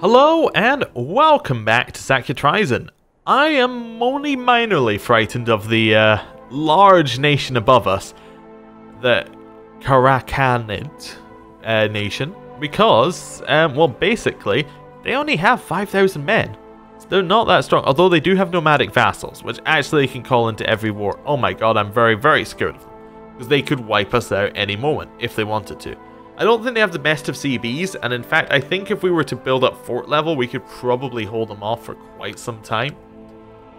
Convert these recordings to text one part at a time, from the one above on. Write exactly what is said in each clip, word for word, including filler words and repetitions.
Hello and welcome back to Sakya Trizin. I am only minorly frightened of the uh, large nation above us, the Karakanid uh, nation, because, um, well, basically, they only have five thousand men. So they're not that strong, although they do have nomadic vassals, which actually can call into every war. Oh my god, I'm very, very scared of them, because they could wipe us out any moment if they wanted to. I don't think they have the best of C Bs, and in fact, I think if we were to build up fort level, we could probably hold them off for quite some time.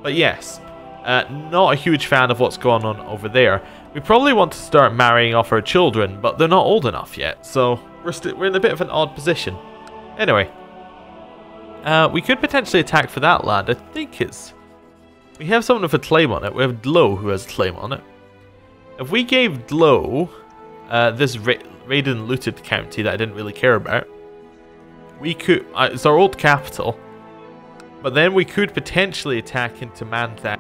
But yes, uh, not a huge fan of what's going on over there. We probably want to start marrying off our children, but they're not old enough yet, so we're, st we're in a bit of an odd position. Anyway, uh, we could potentially attack for that land. I think it's... We have someone with a claim on it. We have Dlo who has a claim on it. If we gave Dlo uh, this... raided and looted county that I didn't really care about. We could, uh, it's our old capital, but then we could potentially attack into Manthan.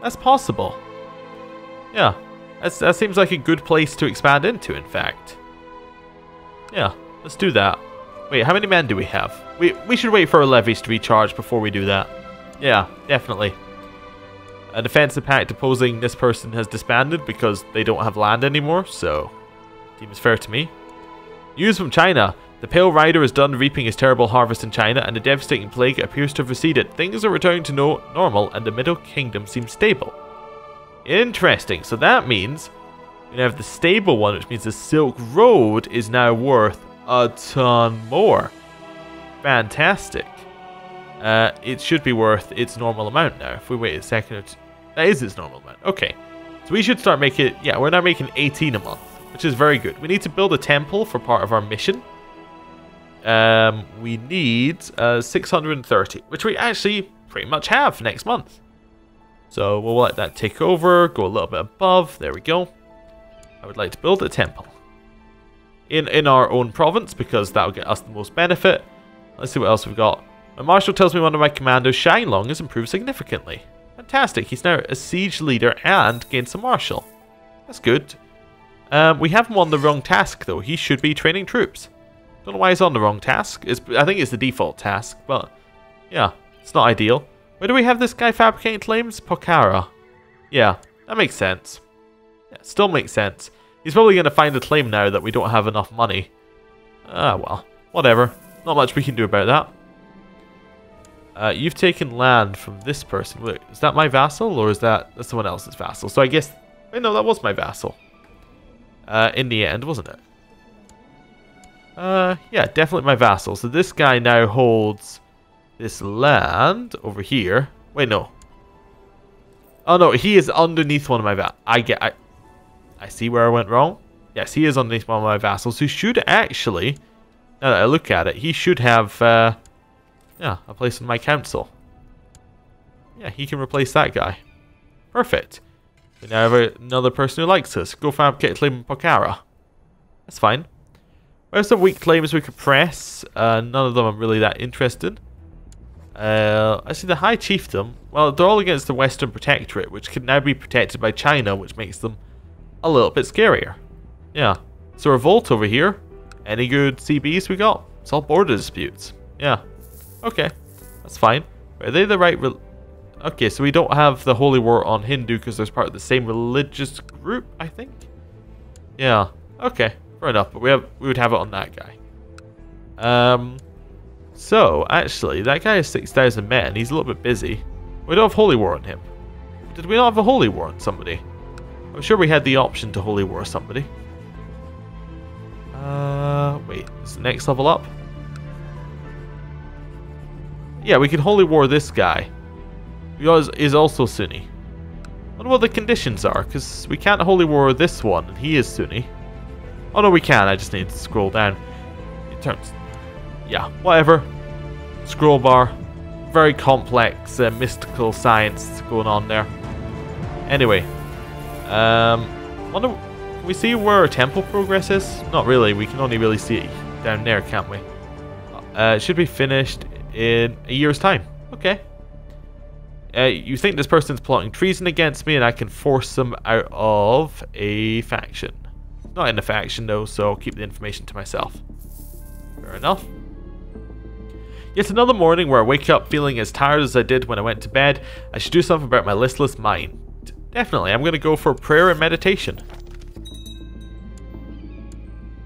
That's possible. Yeah, that's, that seems like a good place to expand into, in fact. Yeah, let's do that. Wait, how many men do we have? We, we should wait for our levies to recharge before we do that. Yeah, definitely. A defensive pact opposing this person has disbanded because they don't have land anymore, so seems fair to me. News from China. The Pale Rider is done reaping his terrible harvest in China, and the devastating plague appears to have receded. Things are returning to normal, and the Middle Kingdom seems stable. Interesting. So that means we have the stable one, which means the Silk Road is now worth a ton more. Fantastic. Uh, it should be worth its normal amount now. If we wait a second or two, that is its normal amount. Okay, so we should start making... Yeah, we're now making eighteen a month, which is very good. We need to build a temple for part of our mission. Um, we need uh, six hundred thirty, which we actually pretty much have next month. So we'll let that take over, go a little bit above. There we go. I would like to build a temple in, in our own province, because that'll get us the most benefit. Let's see what else we've got. My marshal tells me one of my commandos, Shine Long, has improved significantly. Fantastic, he's now a siege leader and gains a marshal. That's good. Um, we have him on the wrong task, though. He should be training troops. Don't know why he's on the wrong task. It's, I think it's the default task, but yeah, it's not ideal. Where do we have this guy fabricating claims? Pokhara. Yeah, that makes sense. Yeah, still makes sense. He's probably going to find a claim now that we don't have enough money. Ah, well, whatever. Not much we can do about that. Uh, you've taken land from this person. Wait, is that my vassal, or is that that's someone else's vassal? So I guess... Wait, no, that was my vassal. Uh, in the end, wasn't it? Uh, yeah, definitely my vassal. So this guy now holds this land over here. Wait, no. Oh, no, he is underneath one of my vassals. I get... I, I see where I went wrong. Yes, he is underneath one of my vassals, who should actually... Now that I look at it, he should have... Uh, Yeah, a place in my council. Yeah, he can replace that guy. Perfect. We now have another person who likes us. Go fabricate a claim in Pokhara. That's fine. We have some weak claims we could press. Uh, none of them I'm really that interested. Uh, actually, the High Chiefdom, well, they're all against the Western Protectorate, which can now be protected by China, which makes them a little bit scarier. Yeah. So revolt over here. Any good C Bs we got? It's all border disputes. Yeah. Okay, that's fine. Are they the right... Re okay, so we don't have the Holy War on Hindu because there's part of the same religious group, I think? Yeah, okay, fair enough. But we have we would have it on that guy. Um, So, actually, that guy has six thousand men. He's a little bit busy. We don't have Holy War on him. Did we not have a Holy War on somebody? I'm sure we had the option to Holy War somebody. Uh, Wait, is the next level up? Yeah, we can Holy War this guy, who is also Sunni. I don't know what the conditions are, because we can't Holy War this one, and he is Sunni. Oh no, we can, I just need to scroll down. It turns... Yeah, whatever. Scroll bar. Very complex, uh, mystical science going on there. Anyway. Um, wonder, can we see where our temple progress is? Not really, we can only really see it down there, can't we? Uh, it should be finished in a year's time. Okay. Uh, you think this person's plotting treason against me and I can force them out of a faction. Not in a faction though, so I'll keep the information to myself. Fair enough. Yet another morning where I wake up feeling as tired as I did when I went to bed. I should do something about my listless mind. Definitely, I'm going to go for prayer and meditation.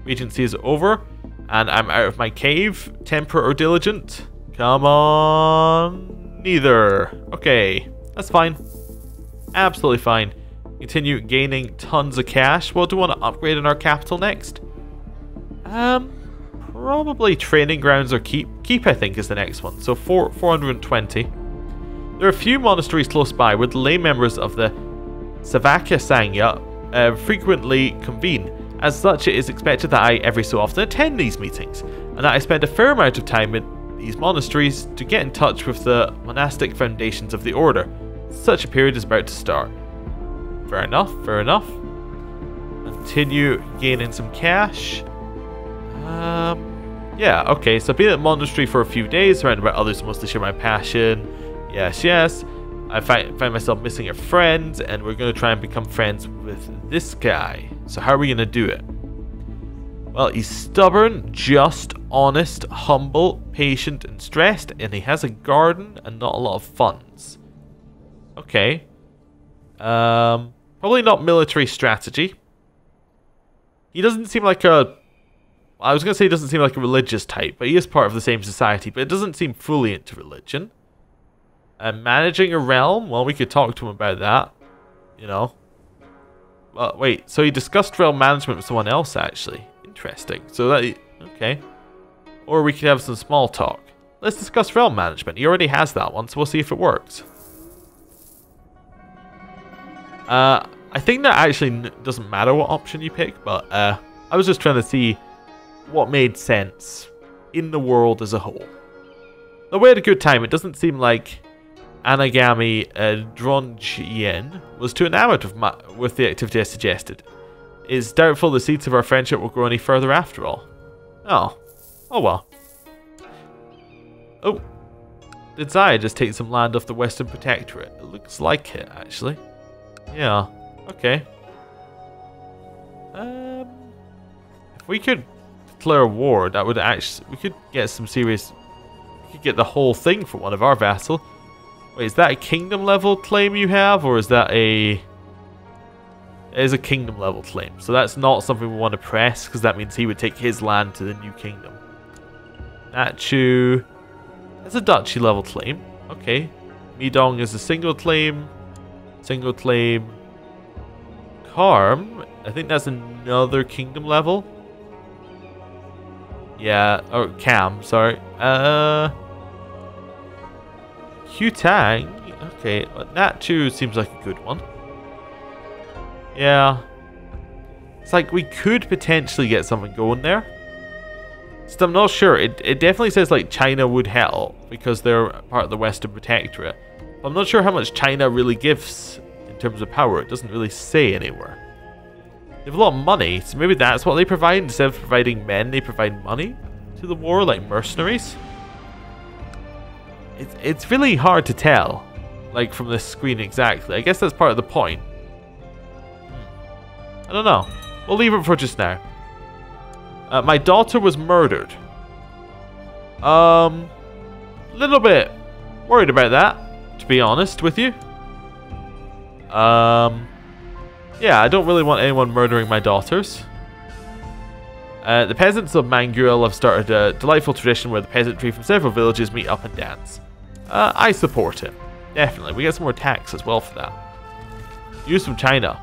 Regency is over, and I'm out of my cave. Temper or diligent? Come on. Neither. Okay, that's fine. Absolutely fine. Continue gaining tons of cash. What do we want to upgrade in our capital next? Um, probably training grounds or keep. Keep, I think, is the next one. So four, four hundred twenty. There are a few monasteries close by where the lay members of the Savakya Sangya uh, frequently convene. As such, it is expected that I every so often attend these meetings, and that I spend a fair amount of time in these monasteries to get in touch with the monastic foundations of the order. Such a period is about to start. Fair enough, fair enough. Continue gaining some cash. Um, yeah, okay, so I've been at the monastery for a few days, surrounded by others who mostly share my passion. Yes, yes. I find, find myself missing a friend, and we're going to try and become friends with this guy. So how are we going to do it? Well, he's stubborn, just, honest, humble, patient, and stressed, and he has a garden and not a lot of funds. Okay. Um, probably not military strategy. He doesn't seem like a... I was going to say he doesn't seem like a religious type, but he is part of the same society, but it doesn't seem fully into religion. And managing a realm? Well, we could talk to him about that. You know. Well, wait, so he discussed realm management with someone else, actually. Interesting. So that... Okay. Or we could have some small talk. Let's discuss realm management. He already has that one, so we'll see if it works. Uh, I think that actually doesn't matter what option you pick, but uh, I was just trying to see what made sense in the world as a whole. Now, we had a good time. It doesn't seem like Anagami uh, Dronjien was too enamored with, my, with the activity I suggested. It's doubtful the seeds of our friendship will grow any further after all. Oh. Oh well. Oh. Did Zaya just take some land off the Western Protectorate? It looks like it, actually. Yeah. Okay. Um, if we could declare war, that would actually... We could get some serious... We could get the whole thing for one of our vassals. Wait, is that a kingdom level claim you have, or is that a... It is a kingdom level claim, so that's not something we want to press, because that means he would take his land to the new kingdom. Nachu... That's a duchy level claim. Okay. Midong is a single claim. Single claim. Karm? I think that's another kingdom level. Yeah, or Cam, sorry. Uh... Q-Tang? Okay, Nachu seems like a good one. Yeah. It's like we could potentially get something going there. Just I'm not sure. It, it definitely says like China would help because they're part of the Western Protectorate. But I'm not sure how much China really gives in terms of power. It doesn't really say anywhere. They have a lot of money, so maybe that's what they provide. Instead of providing men, they provide money to the war, like mercenaries. It's, it's really hard to tell, like, from this screen exactly. I guess that's part of the point. Hmm. I don't know. We'll leave it for just now. Uh, my daughter was murdered. Um, a little bit worried about that, to be honest with you. Um, yeah, I don't really want anyone murdering my daughters. Uh, the peasants of Manguel have started a delightful tradition where the peasantry from several villages meet up and dance. Uh, I support it. Definitely. We get some more tax as well for that. News from China.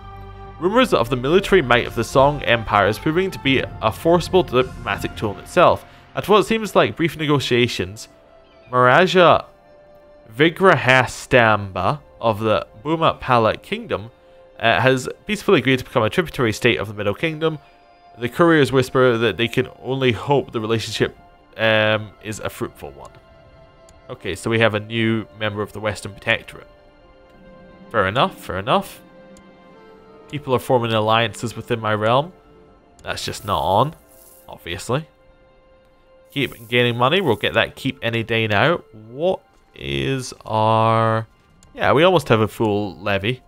Rumours of the military might of the Song Empire is proving to be a forcible diplomatic tool in itself. After what seems like brief negotiations, Maharaja Vigrahastamba of the Bumapala Kingdom uh, has peacefully agreed to become a tributary state of the Middle Kingdom. The couriers whisper that they can only hope the relationship um, is a fruitful one. Okay, so we have a new member of the Western Protectorate. Fair enough, fair enough. People are forming alliances within my realm. That's just not on, obviously. Keep gaining money. We'll get that keep any day now. What is our... Yeah, we almost have a full levy.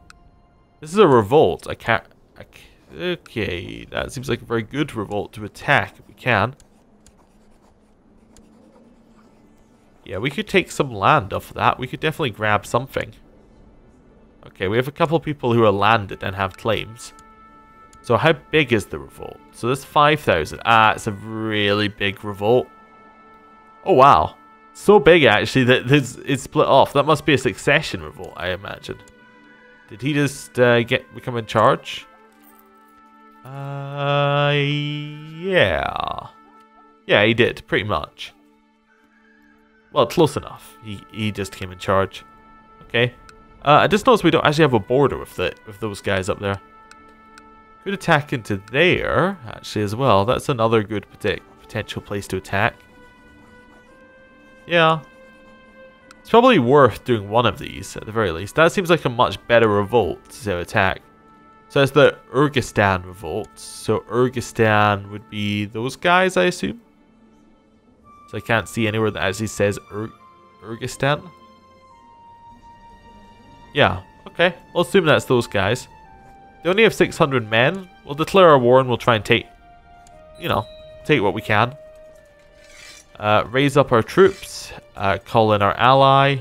This is a revolt. I can't... I can't... Okay, that seems like a very good revolt to attack if we can. Yeah, we could take some land off of that. We could definitely grab something. Okay, we have a couple people who are landed and have claims. So how big is the revolt? So there's five thousand. Ah, it's a really big revolt. Oh, wow. So big, actually, that this, it's split off. That must be a succession revolt, I imagine. Did he just uh, get become in charge? Uh, yeah. Yeah, he did, pretty much. Well, close enough. He, he just came in charge. Okay. Uh, I just noticed we don't actually have a border with, the, with those guys up there. Could attack into there, actually, as well. That's another good potential place to attack. Yeah. It's probably worth doing one of these, at the very least. That seems like a much better revolt to attack. So that's the Urgistan revolt. So Urgistan would be those guys, I assume. So I can't see anywhere that actually says Ur Urgistan. Yeah, okay. We'll assume that's those guys. They only have six hundred men. We'll declare our war and we'll try and take, you know, take what we can. Uh, raise up our troops, uh, call in our ally,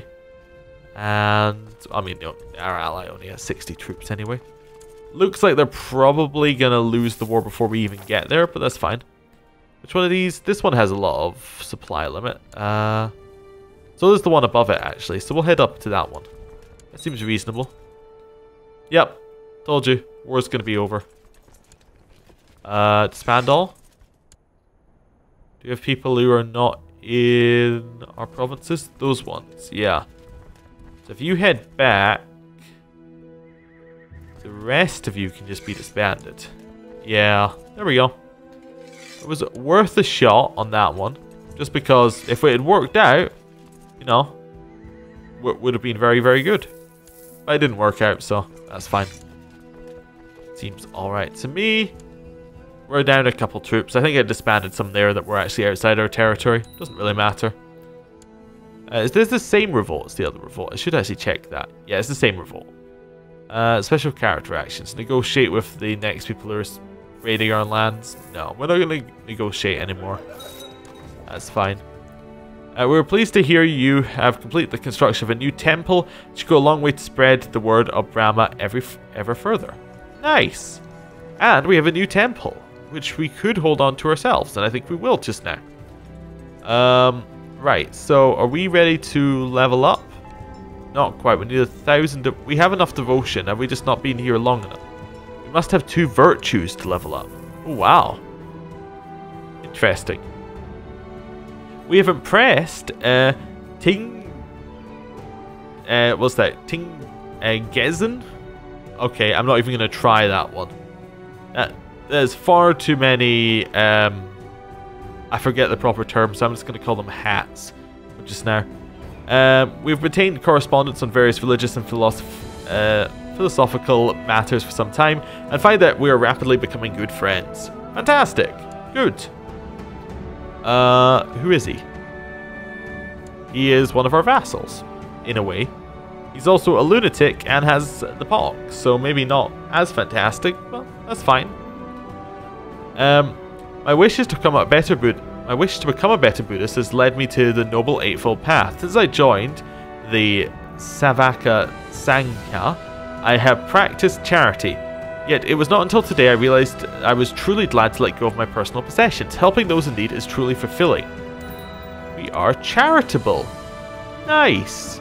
and, I mean, our ally only has sixty troops anyway. Looks like they're probably going to lose the war before we even get there, but that's fine. Which one of these? This one has a lot of supply limit. Uh, so there's the one above it, actually, so we'll head up to that one. That seems reasonable. Yep, told you, war's going to be over. Uh, disband all. Do you have people who are not in our provinces? Those ones, yeah. So if you head back, the rest of you can just be disbanded. Yeah, there we go. It was worth a shot on that one. Just because if it had worked out, you know, it would have been very, very good. But it didn't work out, so that's fine. Seems alright to me. We're down a couple troops. I think I disbanded some there that were actually outside our territory. Doesn't really matter. Uh, is this the same revolt as the other revolt? I should actually check that. Yeah, it's the same revolt. Uh, special character actions. Negotiate with the next people who are raiding our lands. No, we're not going to negotiate anymore. That's fine. Uh, we're pleased to hear you have completed the construction of a new temple. It should go a long way to spread the word of Brahma every, ever further. Nice! And we have a new temple, which we could hold on to ourselves, and I think we will just now. Um, right, so are we ready to level up? Not quite, we need a thousand, we have enough devotion, have we just not been here long enough? We must have two virtues to level up. Oh, wow. Interesting. We have impressed, uh, Ting, uh, what's that, Ting, uh, Gezen? Okay, I'm not even gonna try that one. That, There's far too many, um, I forget the proper term, so I'm just going to call them hats just now. Um, we've retained correspondence on various religious and philosoph uh, philosophical matters for some time, and find that we are rapidly becoming good friends. Fantastic! Good! Uh, who is he? He is one of our vassals, in a way. He's also a lunatic and has the pox, so maybe not as fantastic, but that's fine. Um, my wish is to become a better Buddh my wish to become a better Buddhist has led me to the Noble Eightfold Path. Since I joined the Savakya Sangya, I have practiced charity. Yet it was not until today I realized I was truly glad to let go of my personal possessions. Helping those in need is truly fulfilling. We are charitable. Nice.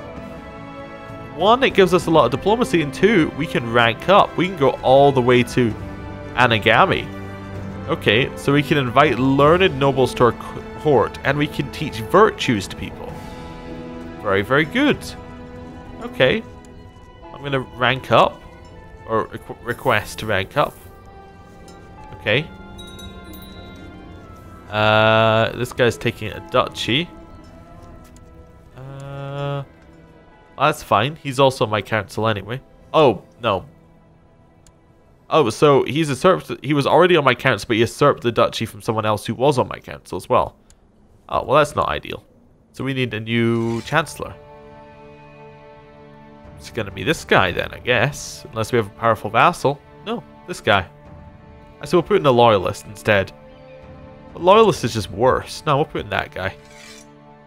One, it gives us a lot of diplomacy, and two, we can rank up. We can go all the way to Anagami. Okay, so we can invite learned nobles to our court, and we can teach virtues to people. Very, very good. Okay. I'm going to rank up, or requ request to rank up. Okay. Uh, this guy's taking a duchy. Uh, that's fine. He's also my council anyway. Oh, no. Oh, so he's usurped, he was already on my council, but he usurped the duchy from someone else who was on my council as well. Oh, well, that's not ideal. So we need a new chancellor. It's going to be this guy then, I guess. Unless we have a powerful vassal. No, this guy. So we'll put in the Loyalist instead. But Loyalist is just worse. No, we'll put in that guy.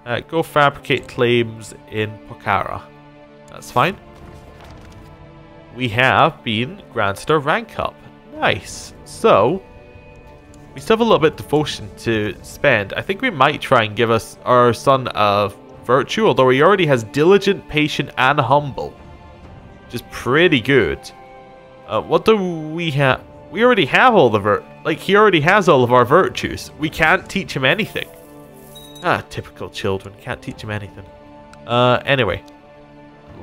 Uh, go fabricate claims in Pokhara. That's fine. We have been granted our rank up. Nice. So, we still have a little bit of devotion to spend. I think we might try and give us our son of virtue, although he already has diligent, patient, and humble. Which is pretty good. Uh, what do we have? We already have all the vir- Like, he already has all of our virtues. We can't teach him anything. Ah, typical children. Can't teach him anything. Uh, anyway.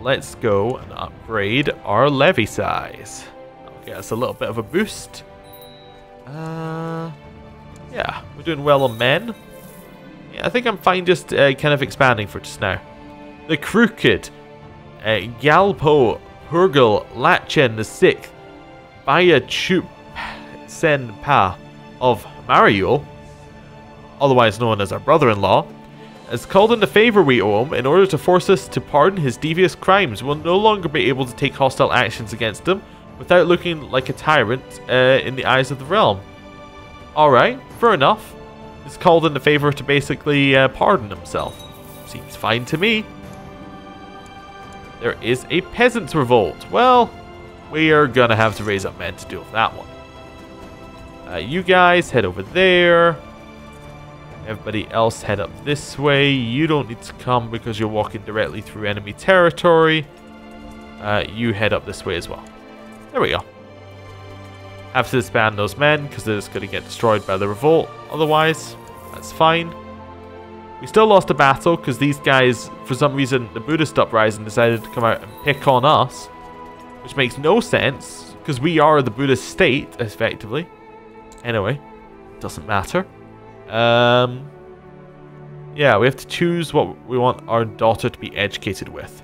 Let's go and upgrade our levy size. That'll get us a little bit of a boost. Uh, yeah, we're doing well on men. Yeah, I think I'm fine just uh, kind of expanding for just now. The Crooked, uh, Gyalpo, Hurgal, Lachen the Sixth, Bayachup Senpa of Mariol, otherwise known as our brother-in-law, has called in the favor we owe him in order to force us to pardon his devious crimes. We'll no longer be able to take hostile actions against him without looking like a tyrant uh, in the eyes of the realm. Alright, fair enough. He's called in the favor to basically uh, pardon himself. Seems fine to me. There is a peasants' revolt. Well, we are gonna have to raise up men to deal with that one. Uh, you guys head over there. Everybody else head up this way. You don't need to come because you're walking directly through enemy territory. Uh, you head up this way as well. There we go. Have to disband those men because they're just going to get destroyed by the revolt. Otherwise, that's fine. We still lost a battle because these guys, for some reason, the Buddhist uprising decided to come out and pick on us. Which makes no sense because we are the Buddhist state, effectively. Anyway, doesn't matter. Um, yeah, we have to choose what we want our daughter to be educated with.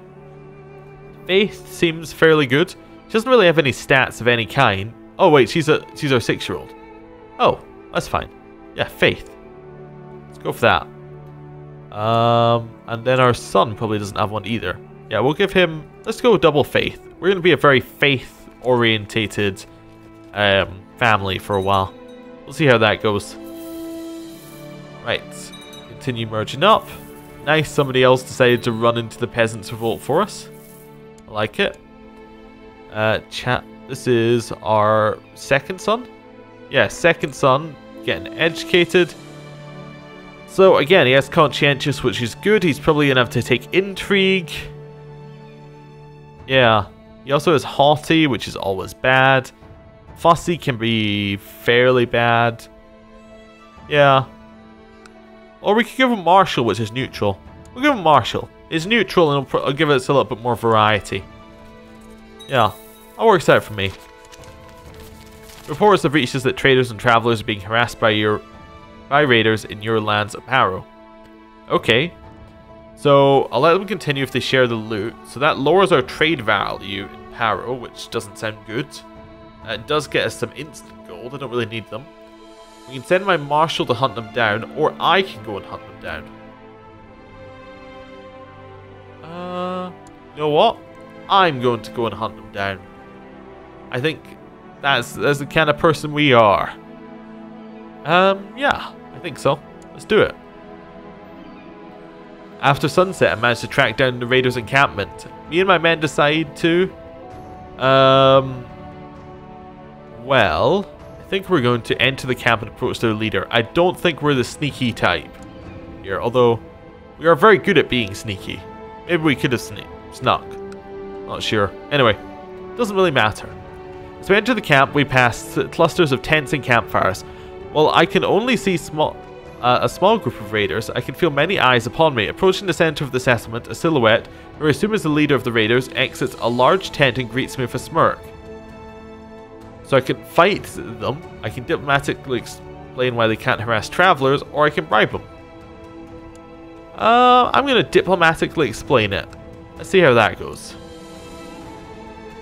Faith seems fairly good. She doesn't really have any stats of any kind. Oh wait, she's a she's our six-year-old. Oh, that's fine. Yeah, Faith. Let's go for that. Um, and then our son probably doesn't have one either. Yeah, we'll give him. Let's go double Faith. We're gonna be a very faith-orientated um, family for a while. We'll see how that goes. Right, continue merging up. Nice, somebody else decided to run into the peasants' revolt for us. I like it. Uh, chat. This is our second son. Yeah, second son getting educated. So again, he has conscientious, which is good. He's probably gonna have to take intrigue. Yeah. He also has haughty, which is always bad. Fussy can be fairly bad. Yeah. Or we could give him martial, which is neutral. We'll give him martial. It's neutral, and it'll, it'll give us a little bit more variety. Yeah, that works out for me. Reports have reached us that traders and travelers are being harassed by your by raiders in your lands of Paro. Okay, so I'll let them continue if they share the loot. So that lowers our trade value in Paro, which doesn't sound good. Uh, it does get us some instant gold. I don't really need them. We can send my marshal to hunt them down, or I can go and hunt them down. Uh, you know what? I'm going to go and hunt them down. I think that's that's the kind of person we are. Um, yeah, I think so. Let's do it. After sunset, I managed to track down the raiders' encampment. Me and my men decide to. Um. Well, I think we're going to enter the camp and approach their leader. I don't think we're the sneaky type here, although we are very good at being sneaky. Maybe we could have sne snuck. Not sure. Anyway, doesn't really matter. As we enter the camp, we pass clusters of tents and campfires. While I can only see small, uh, a small group of raiders, I can feel many eyes upon me. Approaching the center of the settlement, a silhouette, who I assume is the leader of the raiders, exits a large tent and greets me with a smirk. So I can fight them, I can diplomatically explain why they can't harass travelers, or I can bribe them. Uh, I'm going to diplomatically explain it. Let's see how that goes.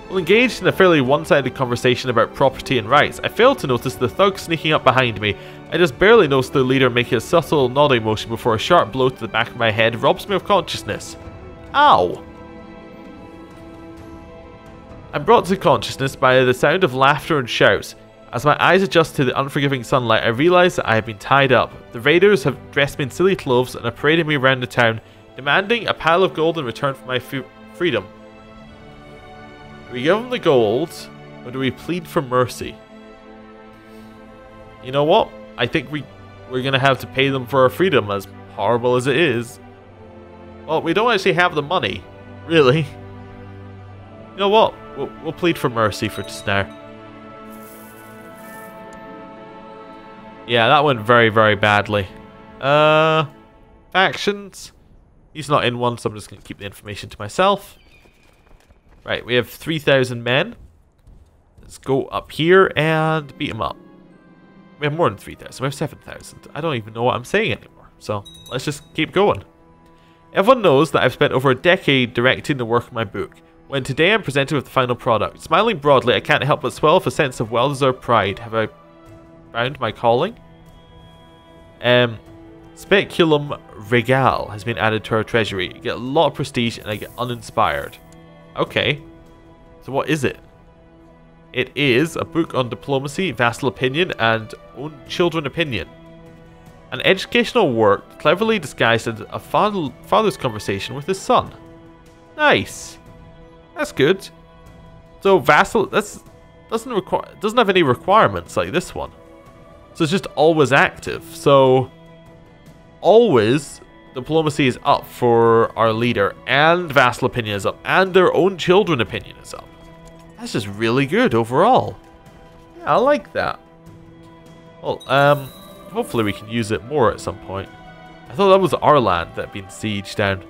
Well, engaged in a fairly one-sided conversation about property and rights, I failed to notice the thug sneaking up behind me. I just barely noticed the leader making a subtle nodding motion before a sharp blow to the back of my head robs me of consciousness. Ow! I'm brought to consciousness by the sound of laughter and shouts. As my eyes adjust to the unforgiving sunlight, I realize that I have been tied up. The raiders have dressed me in silly clothes and are parading me around the town, demanding a pile of gold in return for my freedom. Do we give them the gold, or do we plead for mercy? You know what? I think we, we're going to have to pay them for our freedom, as horrible as it is. Well, we don't actually have the money, really. You know what? We'll, we'll plead for mercy for just now. Yeah, that went very, very badly. Uh, factions. He's not in one, so I'm just going to keep the information to myself. Right, we have three thousand men. Let's go up here and beat them up. We have more than three thousand. We have seven thousand. I don't even know what I'm saying anymore. So let's just keep going. Everyone knows that I've spent over a decade directing the work of my book. When today I'm presented with the final product, smiling broadly, I can't help but swell with a sense of well-deserved pride. Have I found my calling? Um, Speculum Regal has been added to our treasury. You get a lot of prestige and I get uninspired. Okay. So what is it? It is a book on diplomacy, vassal opinion, and own children opinion. An educational work cleverly disguised as a father's conversation with his son. Nice. That's good. So vassal, that's doesn't require doesn't have any requirements like this one. So it's just always active. So always diplomacy is up for our leader, and vassal opinion is up, and their own children opinion is up. That's just really good overall. Yeah, I like that. Well, um, hopefully we can use it more at some point. I thought that was our land that had been sieged down.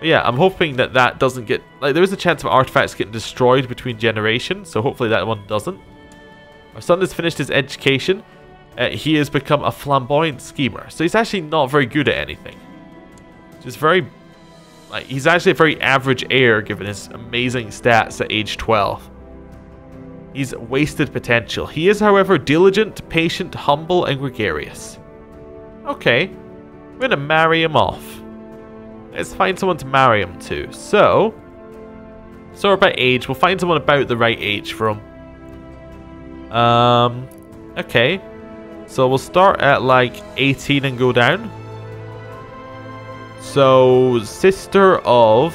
But yeah, I'm hoping that that doesn't get... Like, there is a chance of artifacts getting destroyed between generations, so hopefully that one doesn't. Our son has finished his education. Uh, he has become a flamboyant schemer. So he's actually not very good at anything. Just very... Like, he's actually a very average heir, given his amazing stats at age twelve. He's wasted potential. He is, however, diligent, patient, humble, and gregarious. Okay. We're going to marry him off. Let's find someone to marry him to. So, sorry about age. We'll find someone about the right age for him. Um, okay. So we'll start at, like, eighteen and go down. So, sister of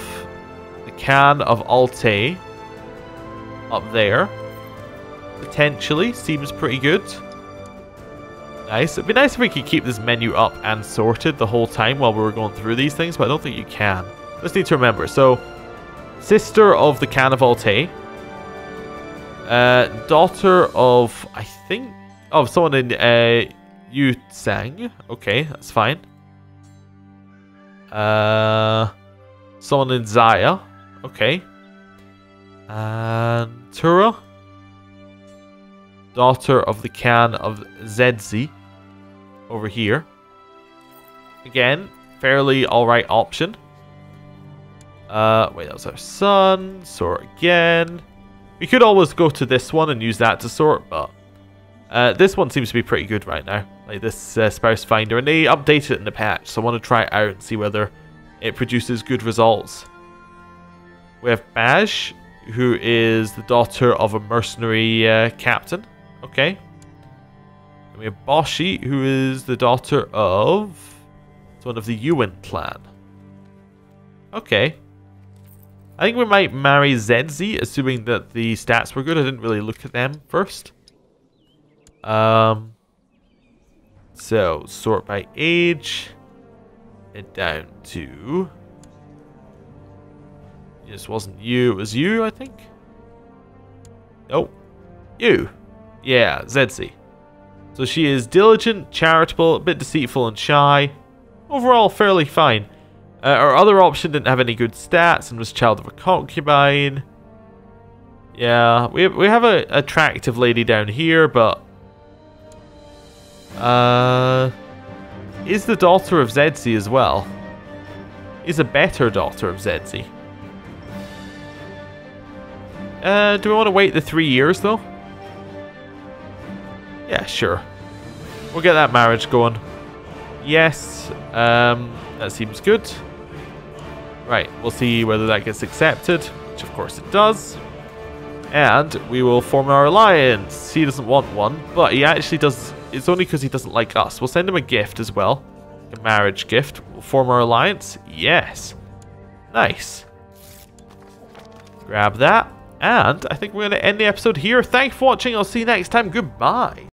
the Khan of Alte up there. Potentially. Seems pretty good. Nice. It'd be nice if we could keep this menu up and sorted the whole time while we were going through these things, but I don't think you can. Just need to remember. So, sister of the Khan of Alte. Uh, daughter of, I think, oh, someone in uh, Yutsang. Okay, that's fine. Uh, someone in Zaya. Okay. And Tura. Daughter of the Khan of Zedzi. Over here. Again, fairly alright option. Uh, wait, that was our son. Sort again. We could always go to this one and use that to sort, but... Uh, this one seems to be pretty good right now. Like this uh, spouse finder, and they updated it in the patch, so I want to try it out and see whether it produces good results. We have Baj, who is the daughter of a mercenary uh, captain. Okay. And we have Boshi, who is the daughter of one of the Yuan clan. Okay. I think we might marry Zenzi, assuming that the stats were good. I didn't really look at them first. Um. So, sort by age, and down to... This wasn't you, it was you, I think? Nope. You. Yeah, Zedzi. So she is diligent, charitable, a bit deceitful and shy. Overall, fairly fine. Uh, our other option didn't have any good stats and was child of a concubine. Yeah, we, we have a attractive lady down here, but... Uh, is the daughter of Zedzi as well? Is a better daughter of Zedzi? Uh, do we want to wait the three years though? Yeah, sure. We'll get that marriage going. Yes, um, that seems good. Right, we'll see whether that gets accepted, which of course it does. and we will form our alliance. He doesn't want one, but he actually does. It's only because he doesn't like us. We'll send him a gift as well, a marriage gift. We'll form our alliance. Yes, nice. Grab that, and I think we're going to end the episode here. Thanks for watching. I'll see you next time. Goodbye.